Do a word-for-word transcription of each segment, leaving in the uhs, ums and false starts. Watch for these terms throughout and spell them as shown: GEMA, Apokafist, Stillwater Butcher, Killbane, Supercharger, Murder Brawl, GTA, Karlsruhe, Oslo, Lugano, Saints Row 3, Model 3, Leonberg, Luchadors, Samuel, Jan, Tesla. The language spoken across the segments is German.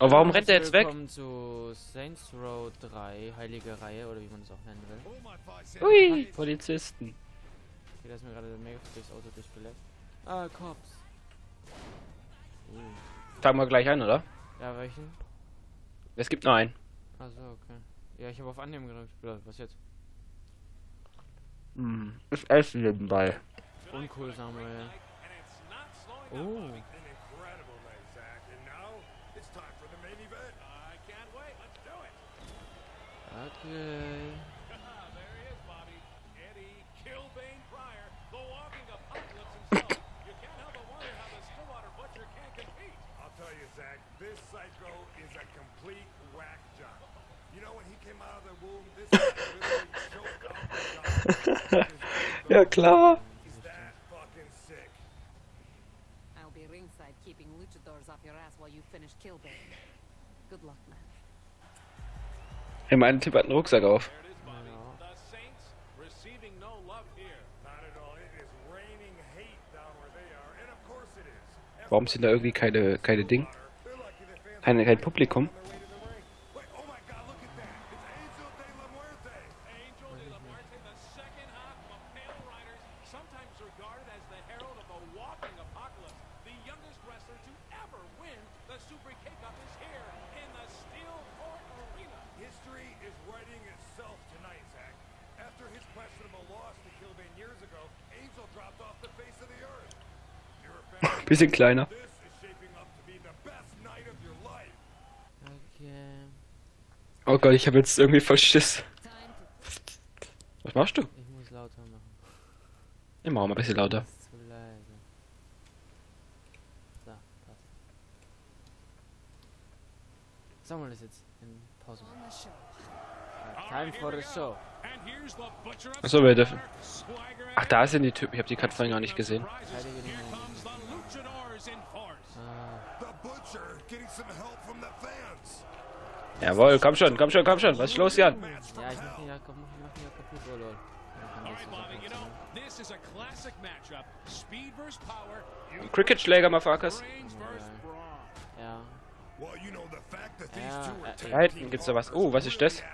Aber warum rennt er jetzt weg? Willkommen zu Saints Row drei, heilige Reihe, oder wie man es auch nennen will. Ui, Polizisten. Okay, da ist mir gerade mega durchs Auto durchgeleckt. Ah, Cops. Uh. Fangen wir gleich an, oder? Ja, welchen? Es gibt nur einen. Achso, okay. Ja, ich habe auf Annehmen gedrückt. Was jetzt? Hm, ich esse nebenbei. Uncool, Samuel. Oh. Okay. Ja klar. I'll be ringside keeping Luchadors off your ass while you finish Killbane. Good luck, man. Hey, mein Tipp hat einen Rucksack auf. Warum sind da irgendwie keine keine Ding? Keine, kein Publikum? Bisschen kleiner. Okay. Oh Gott, ich habe jetzt irgendwie voll Schiss. Was machst du? Ich muss lauter machen. Ich mach mal ein bisschen lauter. Zu leise. So, passt. Sagen wir das jetzt in Pause. Time for the show. Achso, wir dürfen. Ach, da sind die Typen. Ich habe die Katze vorhin gar nicht gesehen. Jawohl, komm schon, komm schon, komm schon. Was ist los, Jan? Ja, ich mach ihn ja kaputt, oh lol. Cricket-Schläger, Motherfuckers. Ja. Ja, da hinten gibt's da was. Oh, was ist das?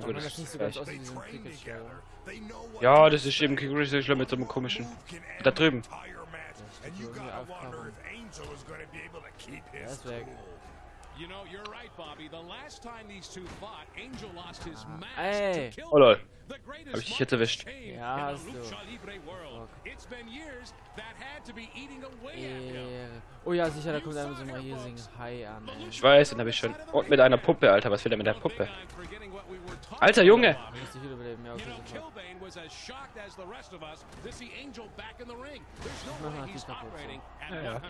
Oh Gott, das ist vielleicht. Ja, das ist eben Cricket-Schläger mit so einem komischen. Da drüben. Ey! Oh lol. Hab ich dich jetzt erwischt? Ja, hast du. Oh ja, sicher, da kommt einer mit so einem riesigen Hai an. Ey. Ich weiß, den hab ich schon. Und mit einer Puppe, Alter. Was will der mit der Puppe? Alter Junge! Ja, ja.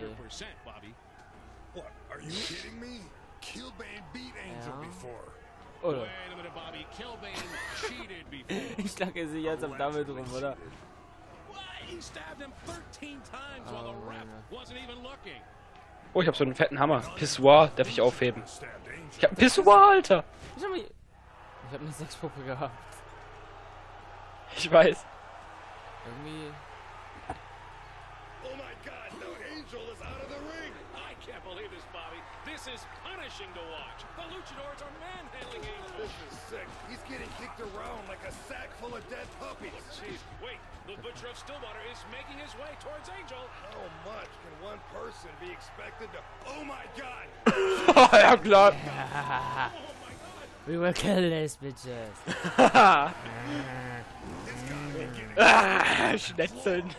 What, are you kidding me? Killbane beat Angel before. Oder? Ich schlage sie jetzt am Dammel drum, oder? Oh, ich hab so einen fetten Hammer. Pissoir darf ich aufheben. Ich hab ein Pissoir, Alter! Ich hab, ich hab eine Sexpuppe gehabt. Ich weiß. Irgendwie. Oh mein Gott, no, Angel is out of the ring! I can't believe this, Bobby. This is punishing to watch. The Luchadors are manhandling Angel. This is sick. He's getting kicked around like a sack full of dead puppies. Jeez. Wait, the Butcher of Stillwater is making his way towards Angel. How much can one person be expected to... Oh my God! Ja, klar. We will kill these bitches. Ah, schnetzeln.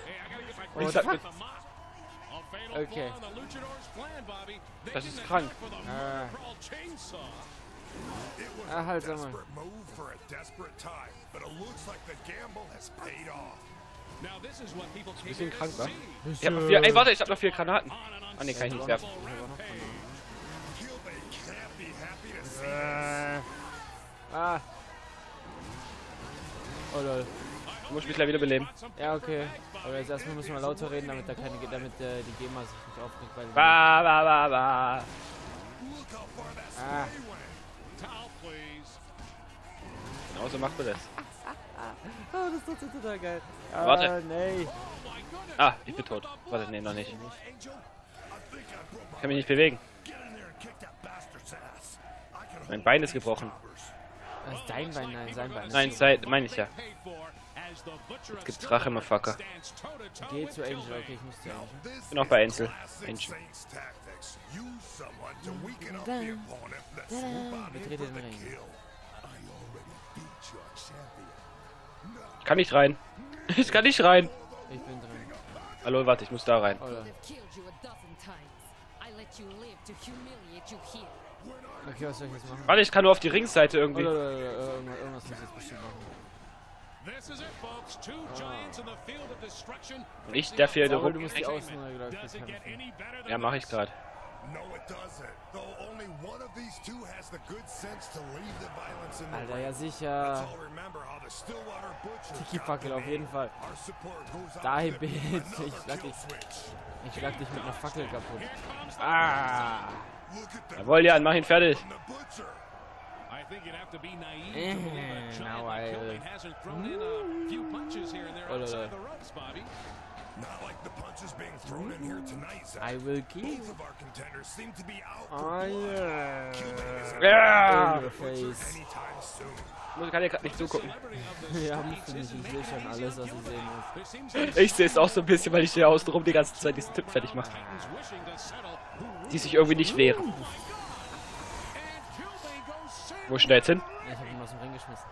Oh, okay. Das ist krank. Ah. Ah, halt, sag mal. Bisschen krank, wa? Ich hab noch vier, ey, warte, ich hab noch vier Granaten. Ah, ne, kann ich nicht werfen. Äh. Ah. Oh, lol. Ich muss mich gleich wieder beleben. Ja, okay. Aber jetzt erstmal müssen wir lauter reden, damit da keine, damit äh, die GEMA sich nicht aufregt, weil ba, ba, ba, ba. Ah. Genau so macht man das. Oh, das tut so total geil. Ah, warte. Nee. Ah, ich bin tot. Warte, nee, noch nicht. Ich kann mich nicht bewegen. Mein Bein ist gebrochen. Das ist dein Bein, nein, sein Bein. Nein, sein, meine ich ja. Jetzt gibt's Rache, Motherfucker. Geh zu Angel, okay, ich muss zu Angel. Ich bin auch bei Angel. Angel. Betrete den Ring. Ich kann nicht rein. Ich kann nicht rein. Ich bin drin. Hallo, warte, ich muss da rein. Oder. Okay, was soll ich jetzt machen? Warte, ich kann nur auf die Ringseite irgendwie. Oder, oder, oder, oder, irgendwas muss ich jetzt bestimmt machen. Oh. Ich, der fehlt der Runde. Ja, mach ich gerade. Alter, ja sicher. Tiki-Fackel auf jeden Fall. Dahin, Bitch. Ich schlag dich. Ich schlag dich mit einer Fackel kaputt. Ah. Jawohl, Jan, mach ihn fertig. Äh, na, weil. Oder. I will keep. Oh, yeah. Yeah. Ich kann dir gerade nicht zugucken. Ja, ich sehe schon alles, was ich sehen muss. Ich sehe es auch so ein bisschen, weil ich hier außen rum die ganze Zeit diesen Typ fertig mache. Die sich irgendwie nicht wehren. Wo ist denn der jetzt hin? Ja, ich hab ihn aus dem Ring geschmissen.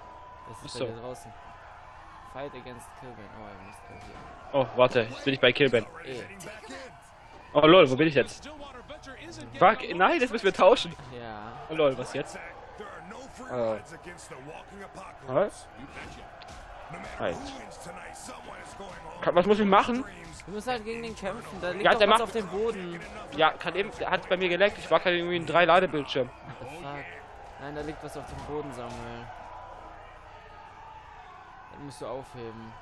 Das ist so. Da draußen. Fight against Killbane. Oh, er muss kassieren. Oh, warte, jetzt bin ich bei Killbane. E. Oh lol, wo bin ich jetzt? Fuck, nein, jetzt müssen wir tauschen. Ja. Oh lol, was jetzt? Oh. Was? Halt. Was muss ich machen? Du musst halt gegen den kämpfen, da liegt ja, der macht auf dem Boden. Ja, kann eben, der hat bei mir geleckt, ich war gerade irgendwie in drei Ladebildschirmen. Nein, da liegt was auf dem Boden, Samuel. Das musst du aufheben.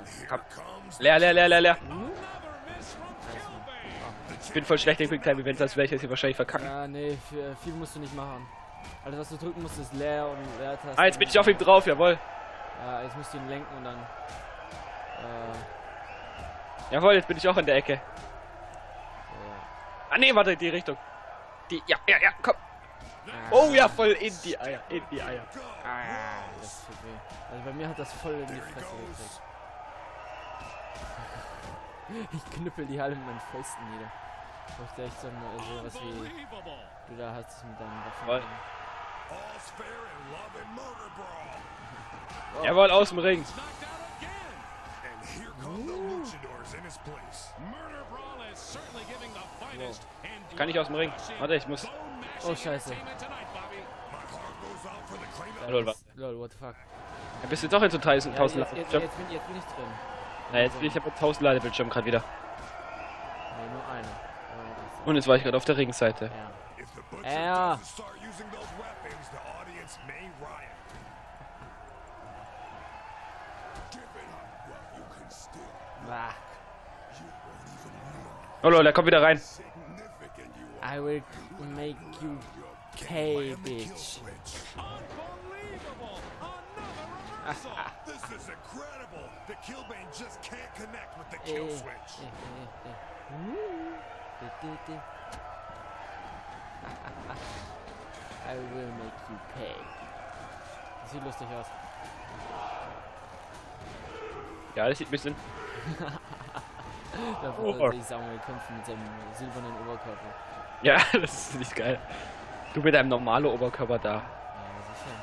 So. Leer, leer, leer, leer, leer. Hm? Ich bin voll schlecht im Quicktime-Event, als wäre ich jetzt hier wahrscheinlich verkacken. Ja, nee, viel musst du nicht machen. Alles, was du drücken musst, ist leer und leer. Ah, jetzt bin ich auf ihm drauf, jawohl. Ja, jetzt musst du ihn lenken und dann... Äh jawohl, jetzt bin ich auch in der Ecke. Ah ne, warte, die Richtung. Die, ja, ja, ja, komm. Ah, oh ja, voll in die Eier, in die Eier. Ah, das tut weh. Also bei mir hat das voll in die Fresse gekriegt. Ich knüppel die halbe mit meinen Fäusten nieder. Ich möchte echt so was wie du da hast mit deinen Waffen. Oh. Jawohl, aus dem Ring. Uh. Wow. Ich kann nicht aus dem Ring. Warte, ich muss. Oh scheiße. Lol, was? Lol, what the fuck? Ja, bist du doch jetzt so tausend ja, Ladebildschirm? Jetzt, jetzt, jetzt bin ich drin. Na, jetzt bin ich aber tausend Ladebildschirm gerade wieder. Nee, nur eine. Oh, und jetzt war ich gerade auf der Ringseite. Ja. Ja. Ah. Oh lol, der kommt wieder rein. I will make you pay, bitch. I will make you pay. Das sieht lustig aus. Ja, das sieht ein bisschen. Da würde ich Samuel kämpfen mit seinem silbernen Oberkörper. Ja, das ist nicht geil. Du mit deinem normalen Oberkörper da. Ja, sicher.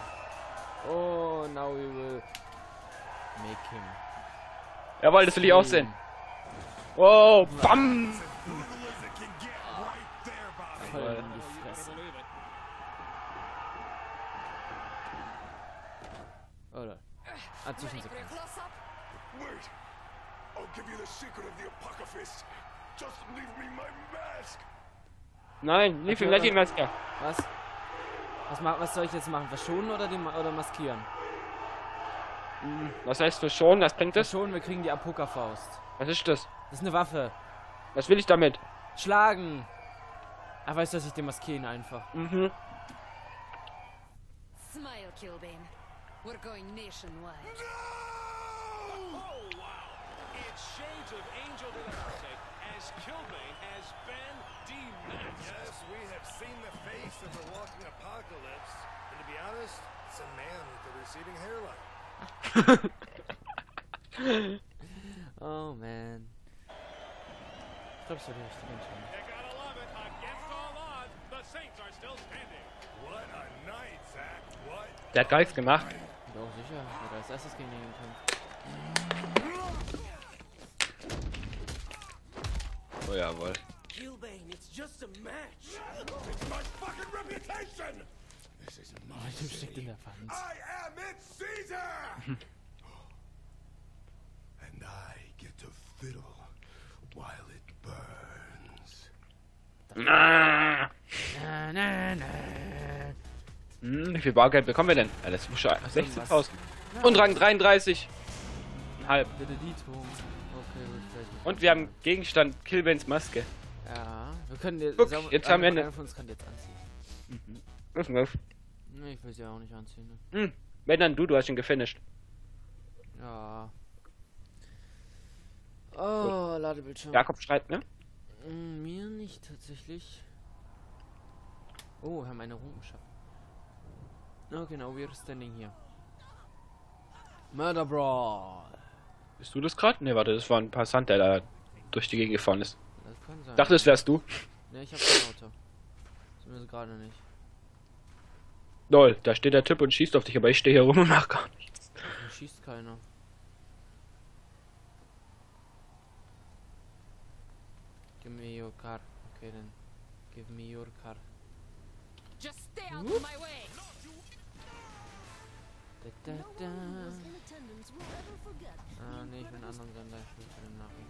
Oh, now we will make him. Jawohl, das will ich auch sehen. Oh, bam! Voll in die Fresse. Oder? Ah, Zwischensequenz. I'll give you the secret of the Apokafist. Just leave me my mask. Nein, leave him, let him mask. Was? Was, was soll ich jetzt machen? Verschonen oder, die, oder maskieren? Hm, was heißt verschonen? Was bringt das? Verschonen, wir kriegen die Apokafaust. Was ist das? Das ist eine Waffe. Was will ich damit? Schlagen. Ach, weißt du, dass ich den maskieren einfach. Mhm. Smile, Killbane. We're going nationwide. No! Oh, wow. Shades of Angel as as Killbane has been dematched. Yes, we have seen the face of the walking apocalypse, and to be honest, it's a man with the receding hairline. Oh man. Ich glaube, es wird richtig entschieden. Der hat gar nichts gemacht. Doch, sicher. Ich würde als erstes gegen ihn kämpfen. Oh, jawohl. Killbane, it's just a match. It's my fucking reputation. This is my city. I am its Caesar. And I get to fiddle while it burns. Na, na, na, na. Hm, wie viel Bargeld bekommen wir denn? Ja, das ist schon sechzehntausend. Und Rang dreiunddreißig. Halb. Und wir haben Gegenstand Killbanes Maske. Ja, wir können dir. Guck, jetzt haben wir eine. Einer von uns kann jetzt anziehen. Mhm. Was denn das? Nee, ich will sie ja auch nicht anziehen. Ne? Hm. Wenn dann du, du hast ihn gefinisht. Ja. Oh, gut. Ladebildschirm. Jakob schreit, ne? Mir nicht tatsächlich. Oh, wir haben eine Ruhmschaft. Okay, now we're standing here. Murder Brawl. Bist du das gerade? Ne, warte, das war ein Passant, der da durch die Gegend gefahren ist. Das kann sein. Dachte, das wärst du. Ne, ich hab kein Auto. Zumindest gerade nicht. Lol, da steht der Typ und schießt auf dich, aber ich stehe hier rum und mach gar nichts. Da schießt keiner. Give me your car. Okay, dann. Give me your car. Just stay out of my way. Da, da, da. Ah, ne, ich will einen anderen Sender, ich will keine Nachricht.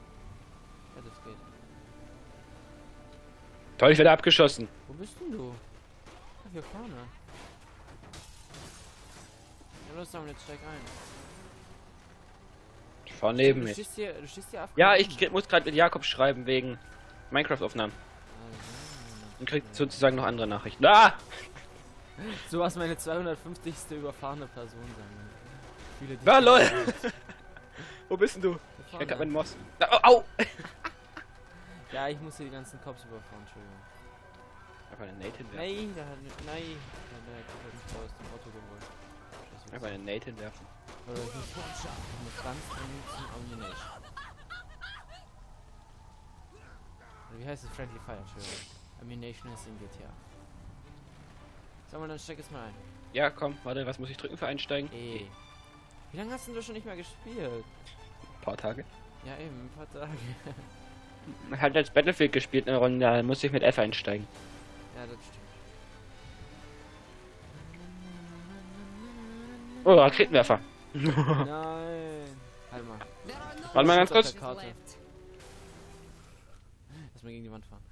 Ja, das geht. Toll, ich werde abgeschossen. Wo bist denn du? Ach, hier vorne. Ja, los, Samuel, jetzt steig ein. Ich fahr neben mir. Du stehst hier, du stehst hier ab. Ja, ich muss gerade mit Jakob schreiben, wegen Minecraft-Aufnahmen. Und kriegt sozusagen noch andere Nachrichten. Ah! So was meine zweihundertfünfzigste überfahrene Person sein. Ja, lol! Wo bist denn du? Ich hab grad meinen Moss. Au! Au. Ja, ich muss hier die ganzen Cops überfahren, Entschuldigung. Einfach eine Nate hinwerfen. Nein, da hat nicht. Nein! Der Kopf hat nicht aus dem Auto geholt. Einfach eine Nate hinwerfen. Oder ich muss ganz dringend zum Omnation. Wie heißt es? Friendly Fire, Entschuldigung. Ammunition ist in G T A. Sag mal, dann steck jetzt mal ein. Ja, komm, warte, was muss ich drücken für einsteigen? Ey. Wie lange hast du denn schon nicht mehr gespielt? Ein paar Tage. Ja, eben, ein paar Tage. Man hat jetzt Battlefield gespielt eine Runde, dann musste ich mit F einsteigen. Ja, das stimmt. Oh, Raketenwerfer. Nein. Halt mal. Warte mal ganz kurz. Lass mal gegen die Wand fahren.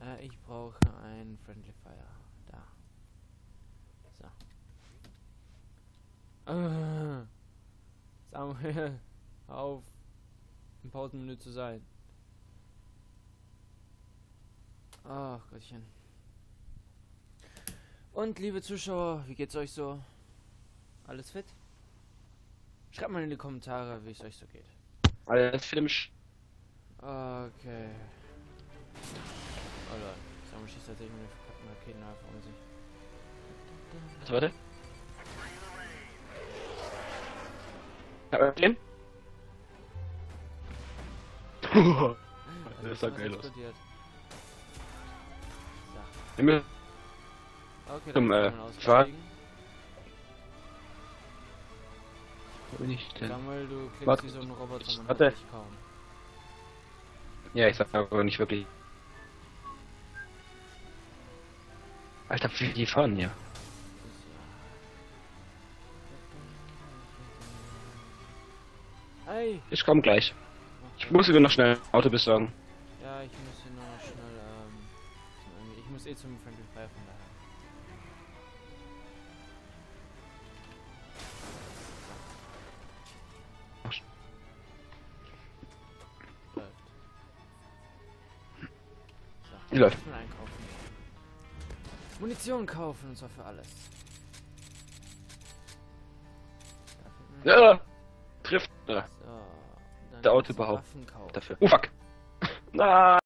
Äh, ich brauche einen Friendly Fire. Da. Uh, Samuel, auf im Pausenmenü zu sein. Ach Gottchen. Und liebe Zuschauer, wie geht's euch so? Alles fit? Schreibt mal in die Kommentare, wie es euch so geht. Alles fit im Sch. Okay. Oh Leute, Samuel schießt tatsächlich mit dem Raketen einfach um sich. Warte, warte. Problem? Puh, das sah geil aus. Okay, dann kann man aussteigen. Wo bin ich denn? Samuel, du klingst wie so ein Roboter, man hört dich kaum. Ja, ich sag aber nicht wirklich. Alter, wie die fahren hier. Ich komm gleich. Ich muss sogar noch schnell Auto besorgen. Ja, ich muss hier noch schnell, ähm... ich muss eh zum Friendly Fire von daher. So, läuft. Munition kaufen, und zwar für alles. Ja! Trifft. So, der Autobauer dafür. Oh fuck! Nein!